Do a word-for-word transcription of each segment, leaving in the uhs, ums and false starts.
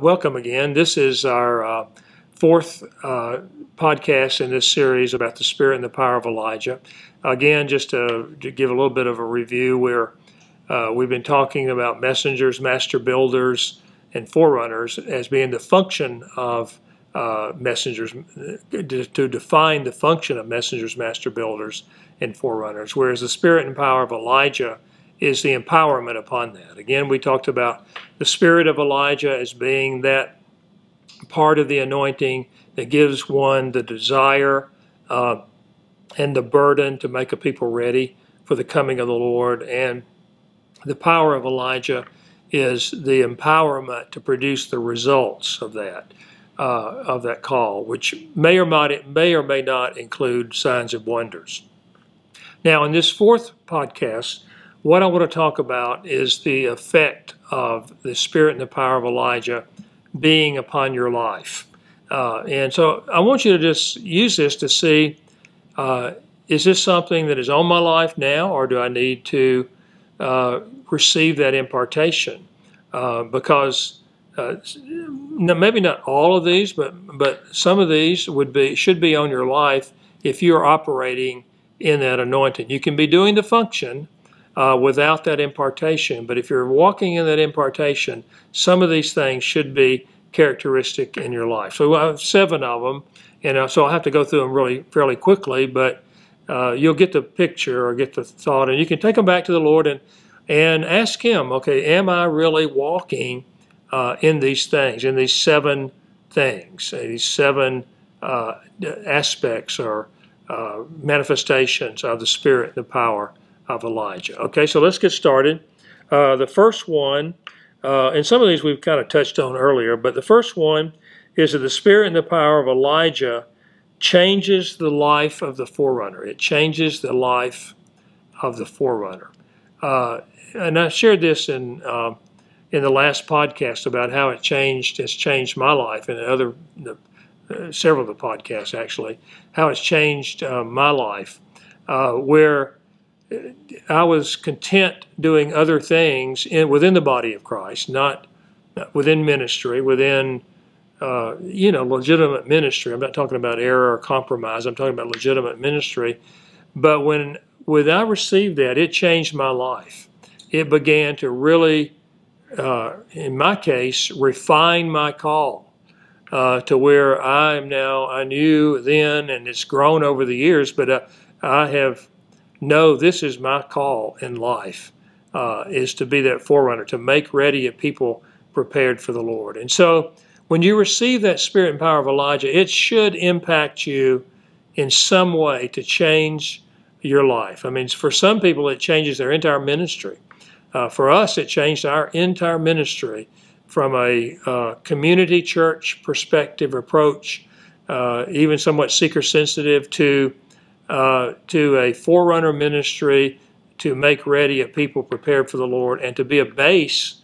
Welcome again. This is our uh, fourth uh, podcast in this series about the spirit and the power of Elijah. Again, just to, to give a little bit of a review, where uh, we've been talking about messengers, master builders, and forerunners as being the function of uh, messengers, to define the function of messengers, master builders, and forerunners, whereas the spirit and power of Elijah is the empowerment upon that. Again, we talked about the spirit of Elijah as being that part of the anointing that gives one the desire uh, and the burden to make a people ready for the coming of the Lord. And the power of Elijah is the empowerment to produce the results of that uh, of that call, which may or might it may or may not include signs and wonders. Now, in this fourth podcast, what I want to talk about is the effect of the spirit and the power of Elijah being upon your life. Uh, and so I want you to just use this to see, uh, is this something that is on my life now, or do I need to uh, receive that impartation? Uh, because uh, maybe not all of these, but, but some of these would be should be on your life if you're operating in that anointing. You can be doing the function Uh, without that impartation, but if you're walking in that impartation, some of these things should be characteristic in your life. So I have seven of them, and so I'll have to go through them really fairly quickly, but uh, you'll get the picture or get the thought, and you can take them back to the Lord and, and ask Him, okay, am I really walking uh, in these things, in these seven things, these seven uh, aspects or uh, manifestations of the Spirit and the power of Elijah. Okay, so let's get started. Uh, the first one, uh, and some of these we've kind of touched on earlier, but the first one is that the spirit and the power of Elijah changes the life of the forerunner. It changes the life of the forerunner. Uh, and I shared this in uh, in the last podcast about how it changed, has changed my life, and other the, uh, several of the podcasts actually, how it's changed uh, my life, uh, where I was content doing other things in, within the body of Christ, not within ministry, within, uh, you know, legitimate ministry. I'm not talking about error or compromise. I'm talking about legitimate ministry. But when, when I received that, it changed my life. It began to really, uh, in my case, refine my call uh, to where I am now. I knew then, and it's grown over the years, but uh, I have... No, this is my call in life, uh, is to be that forerunner, to make ready a people prepared for the Lord. And so when you receive that spirit and power of Elijah, it should impact you in some way to change your life. I mean, for some people, it changes their entire ministry. Uh, for us, it changed our entire ministry from a uh, community church perspective approach, uh, even somewhat seeker-sensitive, to Uh, to a forerunner ministry to make ready a people prepared for the Lord, and to be a base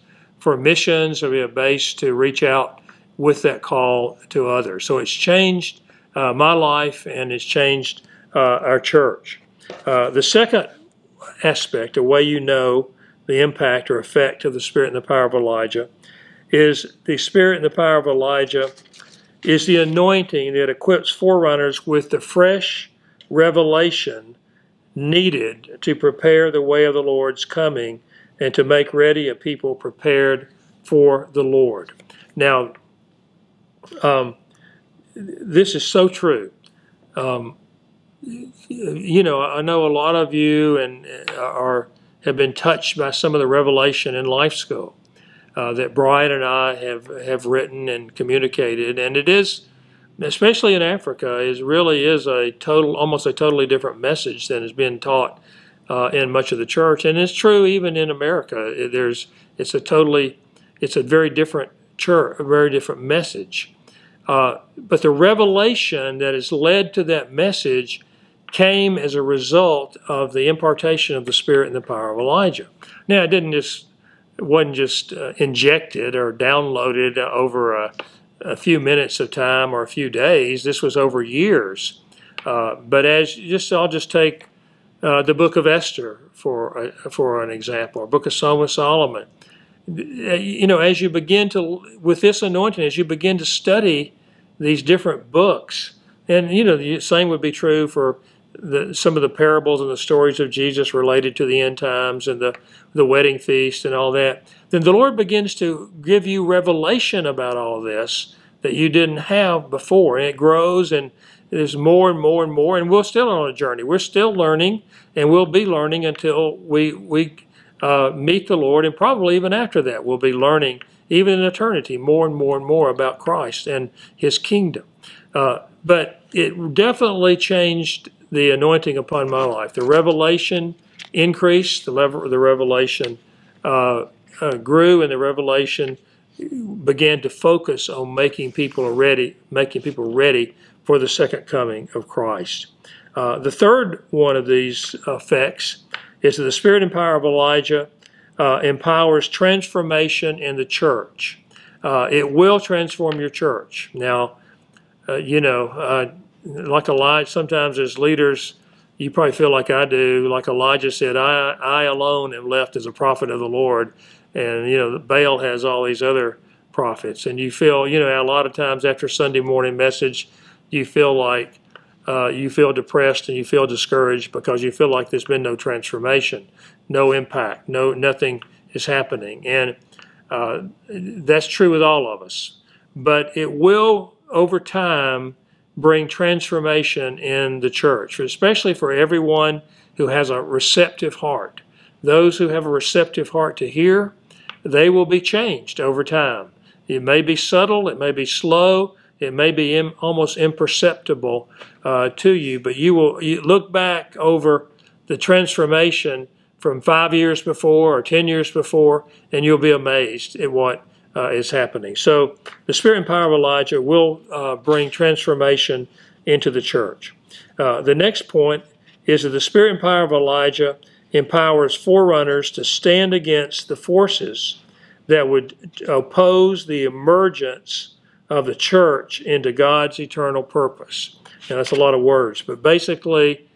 for missions, to be a base to reach out with that call to others. So it's changed uh, my life, and it's changed uh, our church. Uh, the second aspect, the way you know the impact or effect of the Spirit and the power of Elijah, is the Spirit and the power of Elijah is the anointing that equips forerunners with the fresh revelation needed to prepare the way of the Lord's coming and to make ready a people prepared for the Lord. Now, um, this is so true. Um, you know, I know a lot of you and are have been touched by some of the revelation in Life School uh, that Bryan and I have, have written and communicated, and it is, especially in Africa, is really is a total, almost a totally different message than has been taught uh, in much of the church, and it's true even in America. There's, it's a totally, it's a very different church, a very different message. Uh, but the revelation that has led to that message came as a result of the impartation of the Spirit and the power of Elijah. Now, it didn't just, it wasn't just uh, injected or downloaded over a. a few minutes of time or a few days. This was over years. Uh, but as just, I'll just take uh, the book of Esther for a, for an example, or book of Song of Solomon. you know, as you begin to, with this anointing, as you begin to study these different books, and, you know, the same would be true for the, some of the parables and the stories of Jesus related to the end times and the, the wedding feast and all that, then the Lord begins to give you revelation about all this that you didn't have before. And it grows, and there's more and more and more, and we're still on a journey. We're still learning, and we'll be learning until we, we uh, meet the Lord, and probably even after that we'll be learning, even in eternity, more and more and more about Christ and His kingdom. Uh, but it definitely changed the anointing upon my life. The revelation increased, the, level, the revelation uh, uh, grew, and the revelation began to focus on making people ready, making people ready for the second coming of Christ. Uh, the third one of these effects is that the spirit and power of Elijah uh, empowers transformation in the church. Uh, it will transform your church. Now, uh, you know, uh, like Elijah, sometimes as leaders, you probably feel like I do, like Elijah said, I, I alone am left as a prophet of the Lord. And, you know, Baal has all these other prophets. And you feel, you know, a lot of times after Sunday morning message, you feel like uh, you feel depressed and you feel discouraged because you feel like there's been no transformation, no impact, no nothing is happening. And uh, that's true with all of us. But it will, over time, bring transformation in the church, especially for everyone who has a receptive heart. Those who have a receptive heart to hear, they will be changed over time. It may be subtle, it may be slow, it may be im almost imperceptible uh, to you, but you will you look back over the transformation from five years before or ten years before, and you'll be amazed at what uh, is happening. So the spirit and power of Elijah will uh, bring transformation into the church. Uh, the next point is that the spirit and power of Elijah empowers forerunners to stand against the forces that would oppose the emergence of the church into God's eternal purpose. Now, that's a lot of words, but basically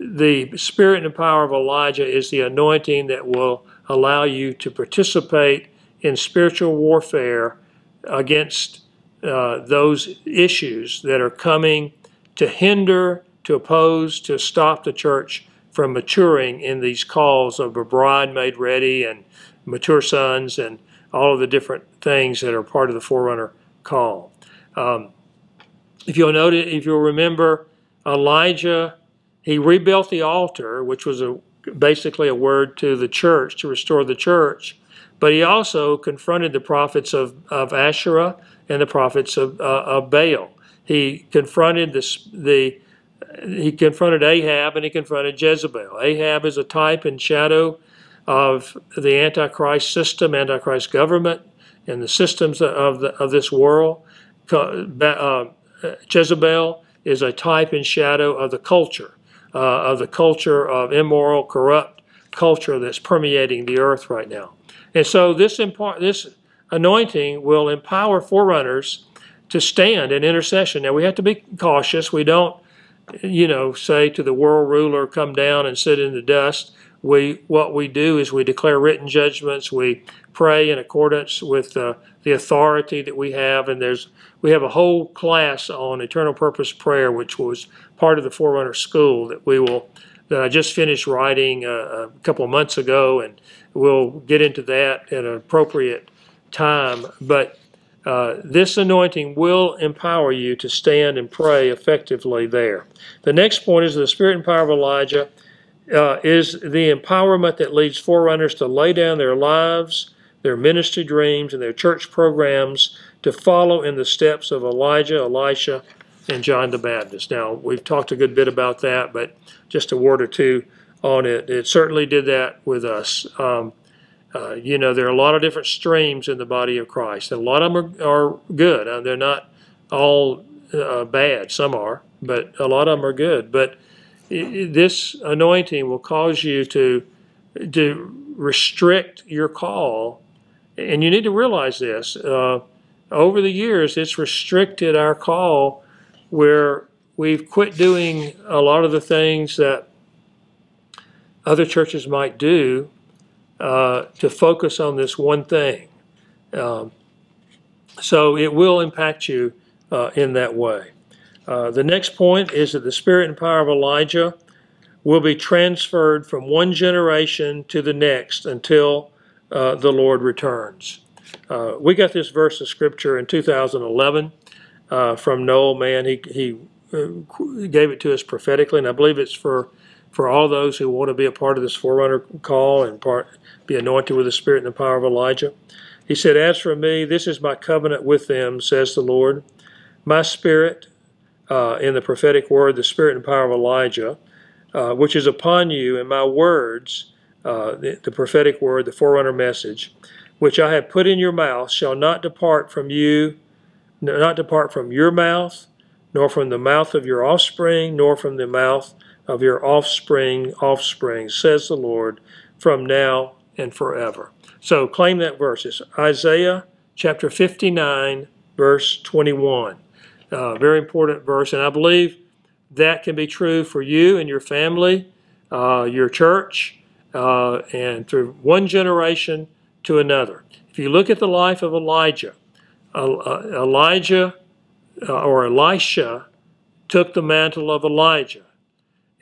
the spirit and power of Elijah is the anointing that will allow you to participate in spiritual warfare against uh, those issues that are coming to hinder, to oppose, to stop the church from maturing in these calls of a bride made ready and mature sons and all of the different things that are part of the forerunner call. Um, if you'll notice, if you'll remember, Elijah, he rebuilt the altar, which was a, basically a word to the church, to restore the church, but he also confronted the prophets of, of Asherah and the prophets of, uh, of Baal. He confronted the, the He confronted Ahab and he confronted Jezebel. Ahab is a type and shadow of the Antichrist system, Antichrist government, and the systems of, the, of this world. Uh, Jezebel is a type and shadow of the culture, uh, of the culture of immoral, corrupt culture that's permeating the earth right now. And so this, this anointing will empower forerunners to stand in intercession. Now, we have to be cautious. We don't you know, say to the world ruler, come down and sit in the dust. We, what we do is we declare written judgments. We pray in accordance with uh, the authority that we have. And there's, we have a whole class on eternal purpose prayer, which was part of the Forerunner School that we will, that I just finished writing a, a couple of months ago. And we'll get into that at an appropriate time. But Uh, this anointing will empower you to stand and pray effectively there. The next point is the spirit and power of Elijah uh, is the empowerment that leads forerunners to lay down their lives, their ministry dreams, and their church programs to follow in the steps of Elijah, Elisha, and John the Baptist. Now, we've talked a good bit about that, but just a word or two on it. It certainly did that with us. Um, Uh, you know, there are a lot of different streams in the body of Christ, and a lot of them are, are good. Uh, they're not all uh, bad. Some are, but a lot of them are good. But it, this anointing will cause you to, to restrict your call, and you need to realize this. Uh, over the years, it's restricted our call where we've quit doing a lot of the things that other churches might do uh, to focus on this one thing. Um, so it will impact you uh, in that way. Uh, the next point is that the spirit and power of Elijah will be transferred from one generation to the next until uh, the Lord returns. Uh, we got this verse of Scripture in two thousand eleven uh, from Noel, man. He, he uh, gave it to us prophetically, and I believe it's for, for all those who want to be a part of this Forerunner call and part, be anointed with the spirit and the power of Elijah. He said, "As for me, this is my covenant with them, says the Lord. My spirit," uh, in the prophetic word, the spirit and power of Elijah, uh, "which is upon you, and my words," uh, the, the prophetic word, the Forerunner message, "which I have put in your mouth shall not depart from you, not depart from your mouth, nor from the mouth of your offspring, nor from the mouth of your offspring, offspring, says the Lord, from now and forever." So claim that verse. It's Isaiah chapter fifty-nine, verse twenty-one. Uh, very important verse, and I believe that can be true for you and your family, uh, your church, uh, and through one generation to another. If you look at the life of Elijah, Elijah or Elisha took the mantle of Elijah,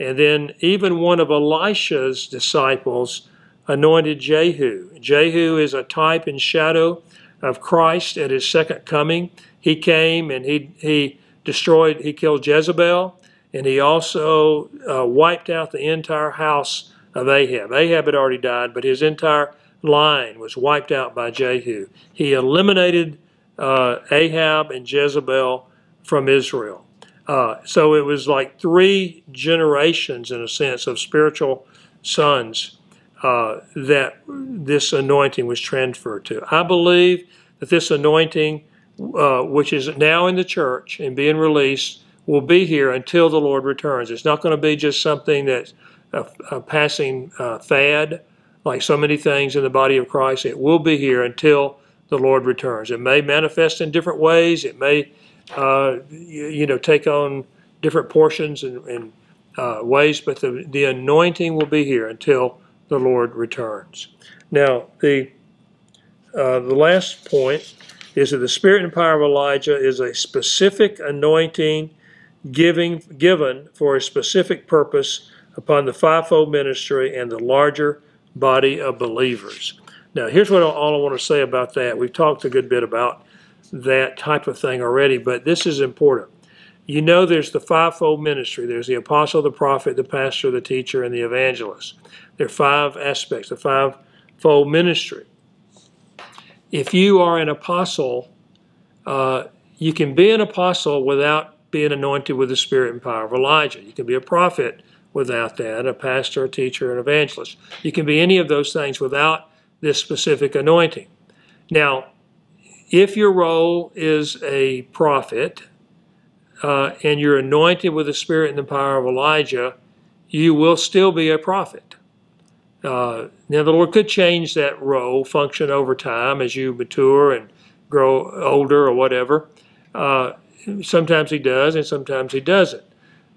and then even one of Elisha's disciples anointed Jehu. Jehu is a type and shadow of Christ at his second coming. He came and he he destroyed, he killed Jezebel, and he also uh, wiped out the entire house of Ahab. Ahab had already died, but his entire line was wiped out by Jehu. He eliminated uh, Ahab and Jezebel from Israel. Uh, so it was like three generations, in a sense, of spiritual sons uh, that this anointing was transferred to. I believe that this anointing, uh, which is now in the church and being released, will be here until the Lord returns. It's not going to be just something that's a, a passing uh, fad. Like so many things in the body of Christ, it will be here until the Lord returns. It may manifest in different ways. It may, uh, you, you know, take on different portions and, and uh, ways, but the, the anointing will be here until the Lord returns. Now, the, uh, the last point is that the spirit and power of Elijah is a specific anointing giving, given for a specific purpose upon the fivefold ministry and the larger body of believers. Now, here's what all I want to say about that. We've talked a good bit about that type of thing already, but this is important. You know, there's the fivefold ministry. There's the apostle, the prophet, the pastor, the teacher, and the evangelist. There are five aspects, the fivefold ministry. If you are an apostle, uh, you can be an apostle without being anointed with the spirit and power of Elijah. You can be a prophet without that, a pastor, a teacher, an evangelist. You can be any of those things without this specific anointing. Now, if your role is a prophet uh, and you're anointed with the spirit and the power of Elijah, you will still be a prophet. Uh, now, the Lord could change that role, function over time as you mature and grow older or whatever. Uh, sometimes He does and sometimes He doesn't.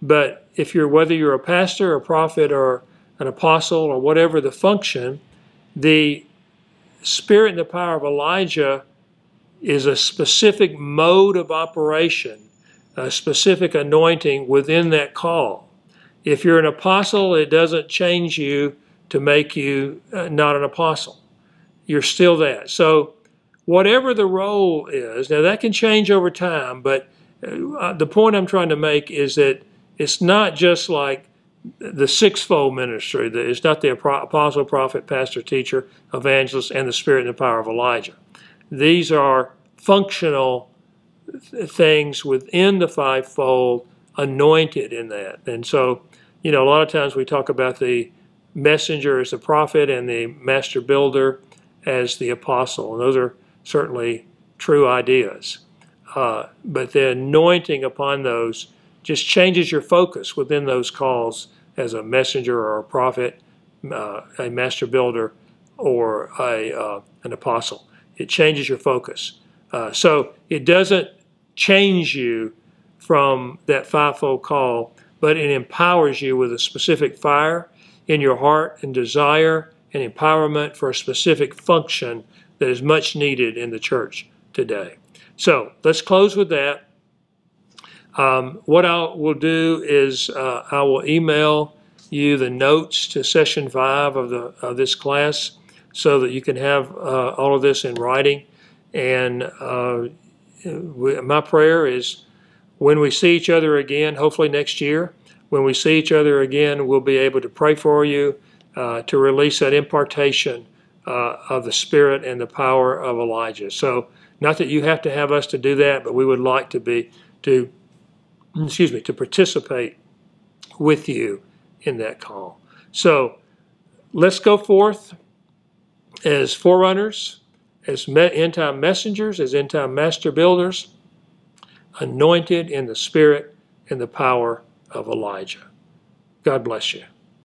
But if you're, whether you're a pastor, a prophet, or an apostle, or whatever the function, the spirit and the power of Elijah is a specific mode of operation, a specific anointing within that call. If you're an apostle, it doesn't change you to make you not an apostle. You're still that. So whatever the role is, now that can change over time, but the point I'm trying to make is that it's not just like the sixfold ministry. It's not the apostle, prophet, pastor, teacher, evangelist, and the spirit and the power of Elijah. These are functional things within the fivefold, anointed in that. And so, you know, a lot of times we talk about the messenger as the prophet and the master builder as the apostle. And those are certainly true ideas. Uh, but the anointing upon those just changes your focus within those calls as a messenger or a prophet, uh, a master builder, or a, uh, an apostle. It changes your focus. Uh, so it doesn't change you from that fivefold call, but it empowers you with a specific fire in your heart and desire and empowerment for a specific function that is much needed in the church today. So let's close with that. Um, what I will do is uh, I will email you the notes to session five of the of this class, so that you can have uh, all of this in writing. And uh, we, my prayer is, when we see each other again, hopefully next year, when we see each other again, we'll be able to pray for you, uh, to release that impartation uh, of the Spirit and the power of Elijah. So, not that you have to have us to do that, but we would like to be to, excuse me, to participate with you in that call. So, let's go forth as forerunners, as end-time messengers, as end-time master builders, anointed in the Spirit and the power of Elijah. God bless you.